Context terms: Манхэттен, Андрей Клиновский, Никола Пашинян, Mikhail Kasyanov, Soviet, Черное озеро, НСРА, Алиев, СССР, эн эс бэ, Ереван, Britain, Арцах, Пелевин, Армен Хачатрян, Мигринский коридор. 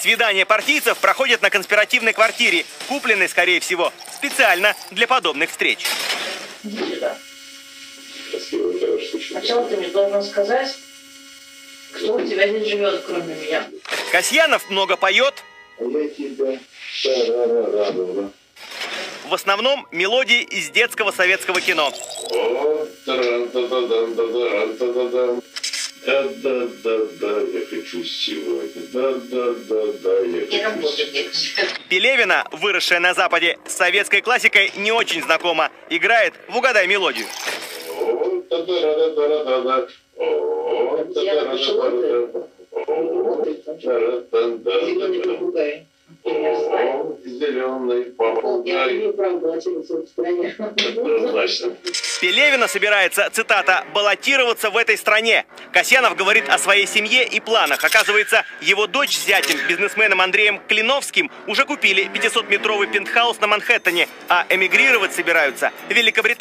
Свидания партийцев проходят на конспиративной квартире, купленной, скорее всего, специально для подобных встреч. Да. Сначала ты мне должен сказать, кто у тебя здесь живет, кроме меня. Касьянов много поет. Я тебя радовала. В основном мелодии из детского советского кино. Да-да-да, я хочу сегодня. Да-да-да, я хочу сегодня. Пелевина, выросшая на Западе, с советской классикой не очень знакома. Играет в «Угадай мелодию». Пелевина собирается, цитата, баллотироваться в этой стране. Касьянов говорит о своей семье и планах. Оказывается, его дочь с зятем, бизнесменом Андреем Клиновским, уже купили 500-метровый пентхаус на Манхэттене, а эмигрировать собираются в Великобританию.